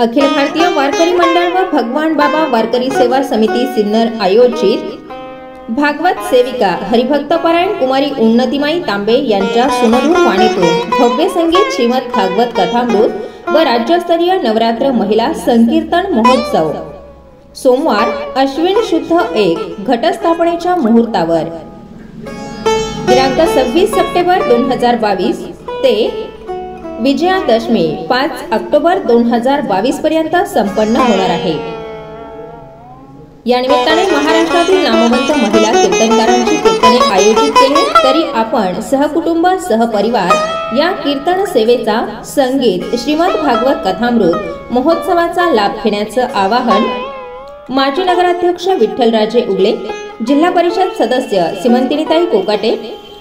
अखिल भारतीय वारकरी मंडळ व भगवान बाबा वारकरी सेवा समिती सिन्नर आयोजित भागवत सेविका हरिभक्तपरायण कुमारी उन्नतिमाई तांबे यांच्या सुमधुर वाणीतून भव्य संगीत श्रीमदभागवत कथामृत व राज्यस्तरीय नवरात्र महिला संकीर्तन महोत्सव सोमवार अश्विन शुद्ध 1 घटस्थापनेच्या मुहूर्तावर दिनांक 26 सप्टेंबर 2022 ते विजयादशमी 5 ऑक्टोबर 2022 पर्यंत संपन्न होणार आहे। या निमित्ताने महाराष्ट्रातील नामवंत महिला कीर्तनकारांची कीर्तने आयोजित केली तरी आपण सहकुटुंब सहपरिवार या कीर्तन सेवेचा संगीत श्रीमदभागवत कथामृत महोत्सवाचा लाभ घेण्याचे आवाहन माजी नगराध्यक्ष विठ्ठलराजे उगले, जिल्हा परिषद सदस्य सिमंतिनीताई पोकाटे,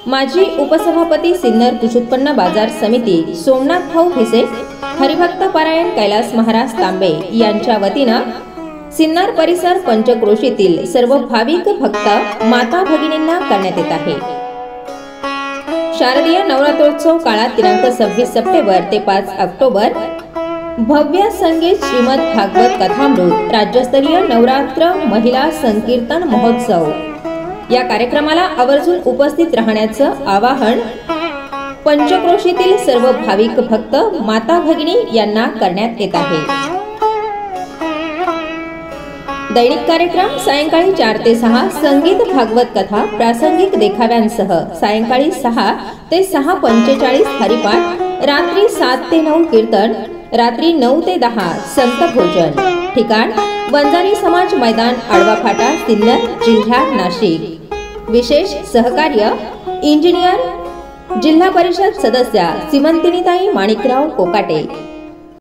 माजी उपसभापती सिन्नर कृषी बाजार समिती सोमनाथ भाऊ हेसे, हरिभक्त पारायण कैलास महाराज तांबे यांच्या वतीनं सिन्नर परिसर पंचक्रोशीतील सर्व भाविक भक्त माता भगिनींना करण्यात येत आहे। शारदीय नवरात्रोत्सव काळात दिनांक 26 सप्टेंबर ते 5 ऑक्टोबर भव्य संगीत श्रीमदभागवत कथामृत राज्यस्तरीय नवरात्र महिला संकीर्तन महोत्सव या कार्यक्रमाला आवर्जून उपस्थित राहण्याचे आवाहन पंचक्रोशीतील सर्व भाविक भक्त माता भगिनी यांना करण्यात येत आहे। दैनिक कार्यक्रम सायंकाळी 4 ते 6 संगीत भागवत कथा प्रासंगिक देखाव्यांसह सायंकाळी 6 ते 6:45 हरिपाठ, रात्री 7 ते 9 कीर्तन, रात्री 9 ते 10 संत भोजन। ठिकाण बंजारी समाज मैदान आडवा फाटा सिन्नर, जिल्हा नाशिक। विशेष सहकार्य इंजिनियर जिल्हा परिषद सदस्या सिमंतिनीताई माणिकराव पोकाटे।